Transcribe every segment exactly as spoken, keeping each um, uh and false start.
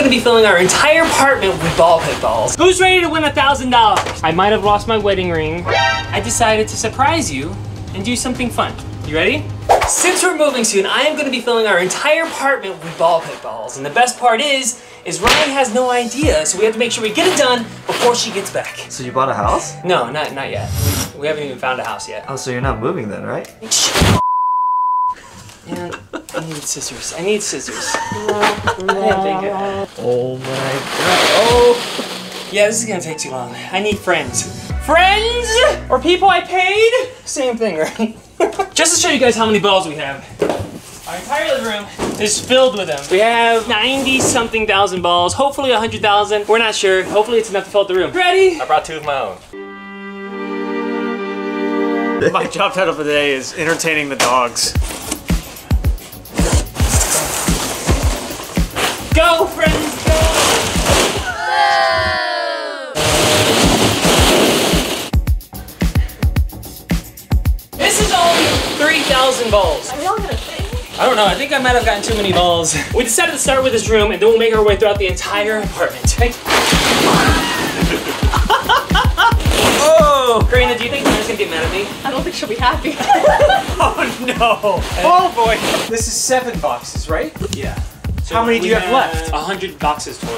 going to be filling our entire apartment with ball pit balls. Who's ready to win a thousand dollars? I might have lost my wedding ring. I decided to surprise you and do something fun. You ready? Since we're moving soon, I am going to be filling our entire apartment with ball pit balls. And the best part is, is Ronnie has no idea, so we have to make sure we get it done before she gets back. So you bought a house? No, not, not yet. We haven't even found a house yet. Oh, so you're not moving then, right? And I need scissors. I need scissors. I oh my god. Oh! Yeah, this is gonna take too long. I need friends. Friends! Or people I paid? Same thing, right? Just to show you guys how many balls we have. Our entire living room is filled with them. We have ninety something thousand balls, hopefully a hundred thousand. We're not sure. Hopefully it's enough to fill up the room. Ready? I brought two of my own. My job title for the day is entertaining the dogs. Go, friends, go! This is only three thousand balls. Are we all gonna think? I don't know, I think I might have gotten too many balls. We decided to start with this room and then we'll make our way throughout the entire apartment. Thanks. Oh! Karina, do you think Karina's gonna get mad at me? I don't think she'll be happy. Oh no! Oh boy! This is seven boxes, right? Yeah. So how many do you have, have left? A hundred boxes total.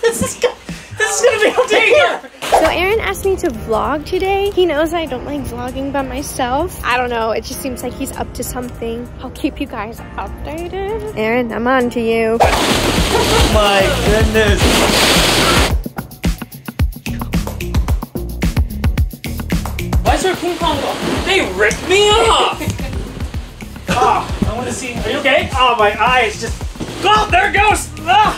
This is good. This is gonna be a day here. So Aaron asked me to vlog today. He knows I don't like vlogging by myself. I don't know, it just seems like he's up to something. I'll keep you guys updated. Aaron, I'm on to you. Oh my goodness. Why is there a ping pong ball? They ripped me off! Oh, I want to see. Are you okay? Oh, my eyes just. Oh, there it goes! Ah.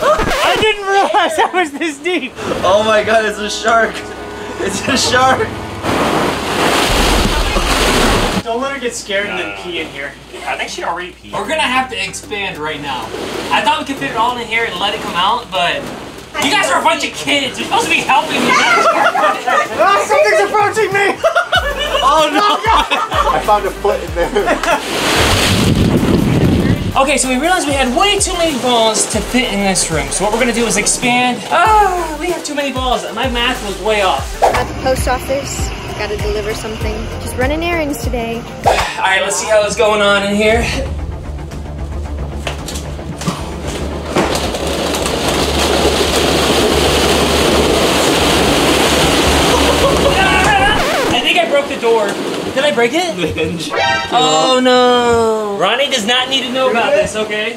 I didn't realize that was this deep. Oh my god, it's a shark! It's a shark! Don't let her get scared no, and then no, pee no. in here. I think she already peed. We're gonna have to expand right now. I thought we could fit it all in here and let it come out, but. You guys are a bunch of kids. You're supposed to be helping me. Ah, something's approaching me! Oh no! I found a foot in there. Okay, so we realized we had way too many balls to fit in this room. So what we're gonna do is expand. Ah, oh, we have too many balls. My math was way off. I'm at the post office. Gotta deliver something. Just running errands today. All right, let's see how it's going on in here. Door. Did I break it? Binge. Oh no. Ronnie does not need to know about this, okay?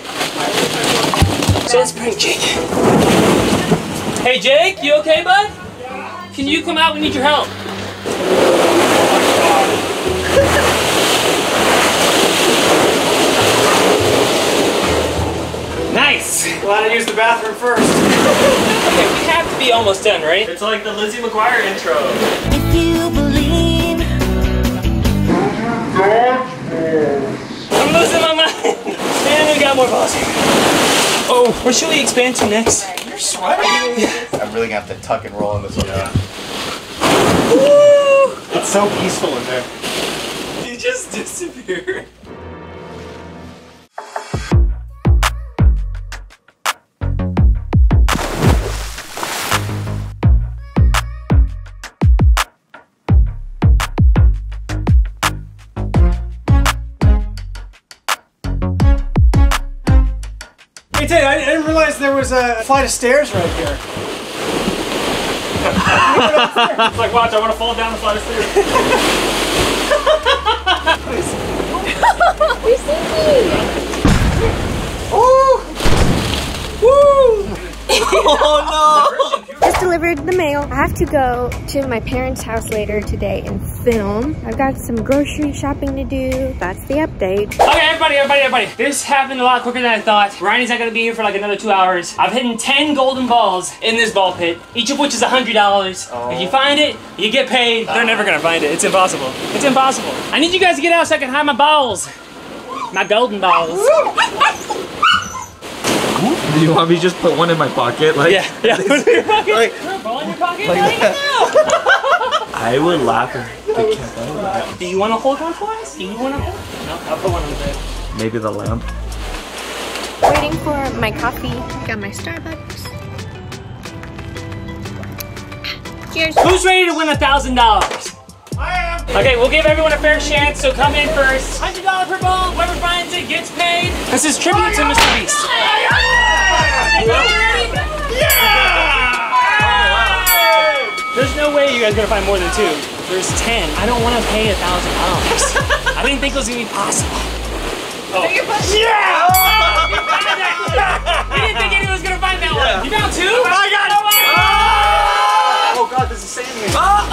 So let's prank Jake. Hey Jake, you okay, bud? Yeah. Can you come out? We need your help. Nice. Glad I used the bathroom first. Okay, we have to be almost done, right? It's like the Lizzie McGuire intro. If you believe. I'm losing my mind! And we got more balls here. Oh, where should we expand to next? You're sweating! I'm really gonna have to tuck and roll in this one. Yeah. Woo! It's so peaceful in there. You just disappeared. I didn't realize there was a flight of stairs right here. It's like, watch, I want to fall down the flight of stairs. We're sinking. Oh! Woo! Oh no! Just delivered the mail. I have to go to my parents' house later today and film. I've got some grocery shopping to do. That's the update. Okay, everybody, everybody, everybody. This happened a lot quicker than I thought. Ronnie's not gonna be here for like another two hours. I've hidden ten golden balls in this ball pit, each of which is a hundred dollars. Oh. If you find it, you get paid. Oh. They're never gonna find it. It's impossible. It's impossible. I need you guys to get out so I can hide my balls, my golden balls. Do you want me to just put one in my pocket? Like, yeah, yeah. This, your pocket? Like, is there a ball in your pocket? Like like I would laugh if the camera. Do you want to hold on for us? Do you want to hold? No, I'll put one in the bed. Maybe the lamp. Waiting for my coffee. Got my Starbucks. Cheers. Who's ready to win a thousand dollars? I am. Okay, we'll give everyone a fair chance, so come in first. Hundred dollar per ball. Whoever finds it gets paid. This is tribute to MrBeast. Yeah! There's no way you guys are gonna find more than two. There's ten. I don't want to pay a thousand dollars. I didn't think it was gonna be possible. Oh. Yeah! Oh, you found that. We didn't think anyone was gonna find that yeah. one. You found two? I got it! Oh, oh god, this is saving me. Oh, oh god!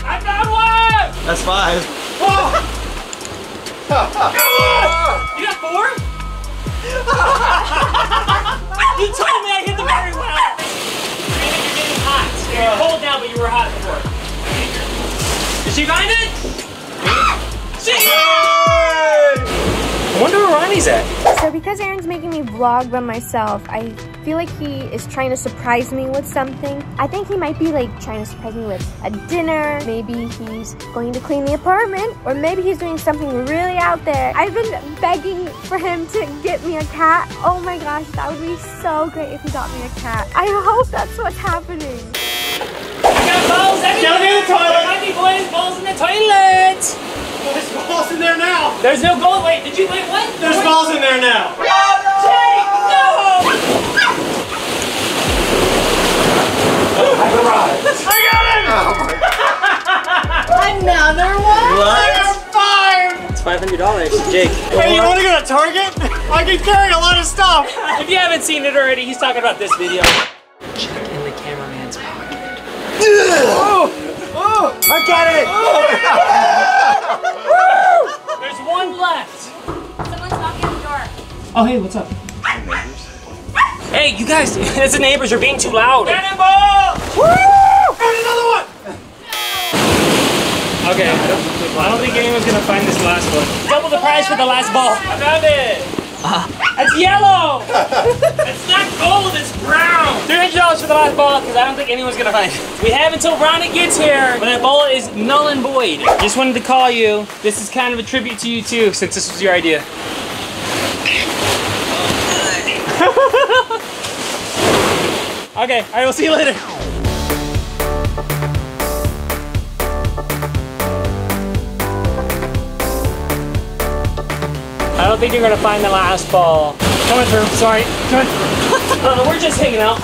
I found one! That's five. Oh. Come on! You got four? You told me I hit the very well. I think you're getting hot. You're yeah. cold now, but you were hot before. Did she find it? She did! I wonder where Ronnie's at. So because Aaron's making me vlog by myself, I feel like he is trying to surprise me with something. I think he might be like trying to surprise me with a dinner. Maybe he's going to clean the apartment, or maybe he's doing something really out there. I've been begging for him to get me a cat. Oh my gosh, that would be so great if he got me a cat. I hope that's what's happening. I got balls everywhere. Down in the toilet. There might be boys, balls in the toilet. There's balls in there now! There's no gold. Wait, did you wait what? There's wait. balls in there now! No! Jake, no! Oh, I've arrived! I got it! Oh my god! Another one? What? There's five! It's five hundred dollars, Jake. Hey, you wanna go to Target? I can carry a lot of stuff! If you haven't seen it already, he's talking about this video. Check in the cameraman's pocket. Oh! Oh! I got it! Oh. Woo! There's one left. Someone's knocking at the door. Oh, hey, what's up? Neighbors. Hey, you guys, it's the neighbors. You're being too loud. Cannonball! Woo! And another one! Okay, I don't think anyone's going to find this last one. Double the prize for the last ball. I found it. It's yellow. It's not gold, it's brown. three hundred dollars for the last ball because I don't think anyone's going to find it. We have until Ronnie gets here, but that ball is null and void. Just wanted to call you. This is kind of a tribute to you too, since this was your idea. Okay, all right, we'll see you later. I don't think you're gonna find the last ball. Coming through, sorry. Coming through. Uh, we're just hanging out.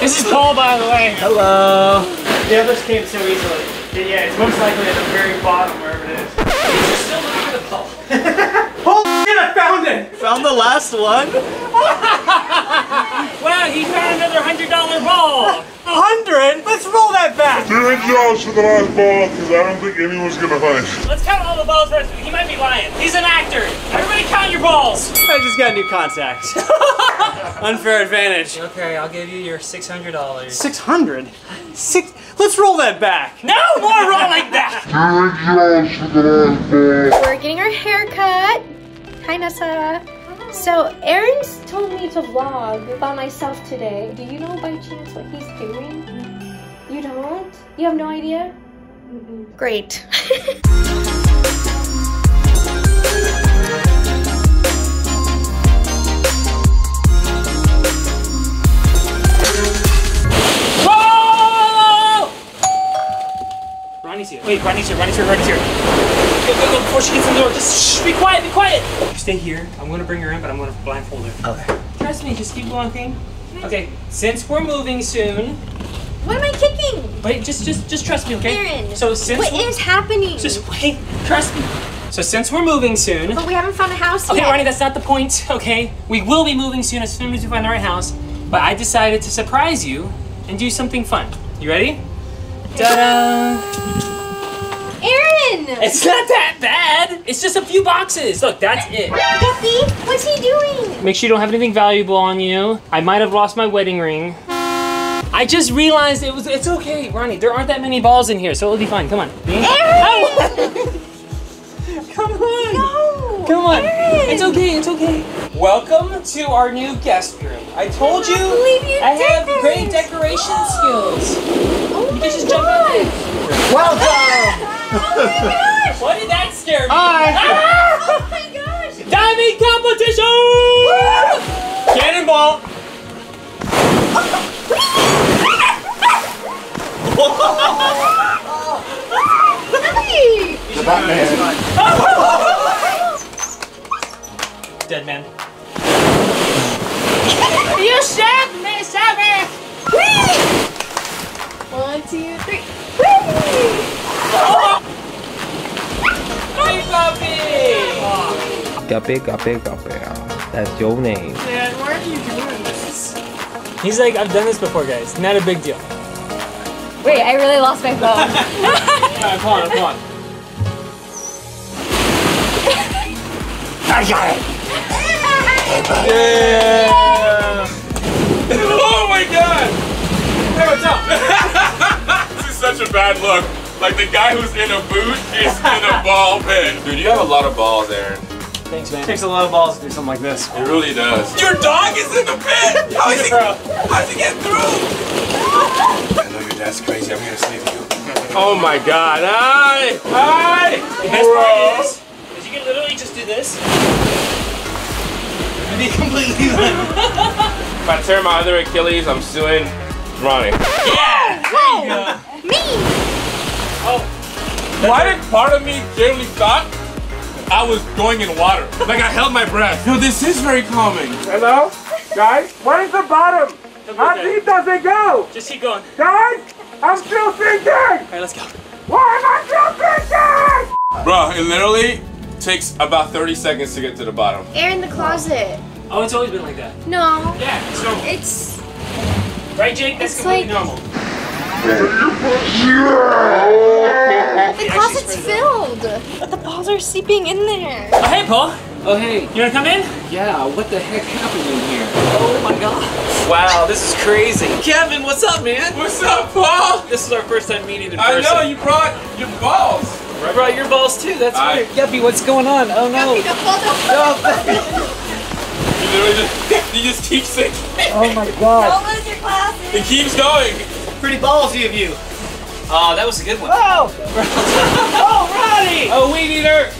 This is Paul, by the way. Hello. The others came so easily. And yeah, it's most likely at the very bottom, wherever it is. You're still looking for the ball. Holy shit, I found it! Found the last one? Wow, he found another one hundred dollar ball. one hundred? Let's roll that back! three hundred dollars for the last ball, because I don't think anyone's gonna find it. Let's count all the balls first, but he might be lying. He's an actor! Everybody count your balls! I just got a new contact. Unfair advantage. Okay, I'll give you your six hundred dollars. six hundred? Six? Let's roll that back! No more roll like that! three hundred dollars for the last ball. We're getting our hair cut. Hi, Nessa. So Aaron's told me to vlog by myself today. Do you know by chance what he's doing? You don't? You have no idea? Mm-mm. Great. Whoa! Ronnie's here. Wait, Ronnie's here, Ronnie's here, Ronnie's here. Go, go, go, before she gets in the door, just shh, be quiet, be quiet! You stay here, I'm gonna bring her in, but I'm gonna blindfold her. Okay. Trust me, just keep walking. Okay, since we're moving soon... What am I kicking? Wait, just just, just trust me, okay? Aaron, so since what is happening? Just wait, trust me. So since we're moving soon... But we haven't found a house okay, yet. Okay, Ronnie, that's not the point, okay? We will be moving soon as soon as we find the right house, but I decided to surprise you and do something fun. You ready? Ta-da! Aaron! It's not that bad! It's just a few boxes! Look, that's it. Guppy, what's he doing? Make sure you don't have anything valuable on you. I might have lost my wedding ring. I just realized it was- it's okay, Ronnie. There aren't that many balls in here, so it'll be fine. Come on. Aaron! Oh. Come on! No! Come on! Aaron. It's okay, it's okay. Welcome to our new guest room. I told I you, you I did. have great decoration oh. skills. Oh you can just God. jump out there. Welcome! Oh my gosh! What did that scare me? Hi! Ah! Oh my gosh! Hey! The Batman. Dead man. You shot me, Sammy! Whee! One, two, three. Whee! Hey, Guppy! Guppy, Guppy, Guppy. That's your name. Man, why are you doing this? He's like, I've done this before, guys. Not a big deal. Wait, I really lost my phone. Alright, come on, come on. I got it! Yeah! Oh my god! Hey, what's up? This is such a bad look. Like, the guy who's in a boot is in a ball pit. Dude, you have a lot of balls, Aaron. Thanks, man. It takes a lot of balls to do something like this. It really does. Your dog is in the pit! How is he, how's he getting through? That's crazy. I'm gonna save you. Oh my god. Hi! Hi! The best part is, is you can literally just do this and be completely limp. If I tear my other Achilles, I'm suing Ronnie. Yeah! Oh, yeah. Me! Oh. Why did part of me genuinely thought I was going in water? Like, I held my breath. Yo, this is very calming. Hello? Guys? Where's the bottom? My feet doesn't go! Just keep going. Guys, I'm still thinking! Alright, let's go. Why am I still thinking? Bro, it literally takes about thirty seconds to get to the bottom. Air in the closet. Oh, it's always been like that. No. Yeah, it's normal. It's... Right, Jake? That's completely like... normal. The closet's filled. The balls are seeping in there. Oh, hey, Paul. Oh, hey. You wanna come in? Yeah, what the heck happened in here? Oh my god. Wow, this is crazy. Kevin, what's up, man? What's up, Paul? This is our first time meeting in I person. I know, you brought your balls. I brought your balls too, that's I... weird. Guppy, what's going on? Oh no. Guppy, don't You literally just, you just keep sinking. Oh my god. Don't lose your glasses. It keeps going. Pretty ballsy of you. Oh, that was a good one. Oh! Oh, Ronnie! Oh, weed eater!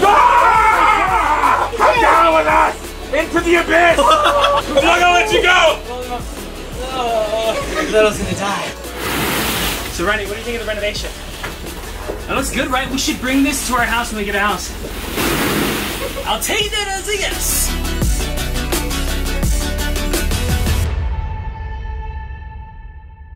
Ah! Come yeah. down with us! Into the abyss! I'm not gonna let you go! I thought I was gonna die. So Ronnie, what do you think of the renovation? That looks good, right? We should bring this to our house when we get a house. I'll take that as a yes!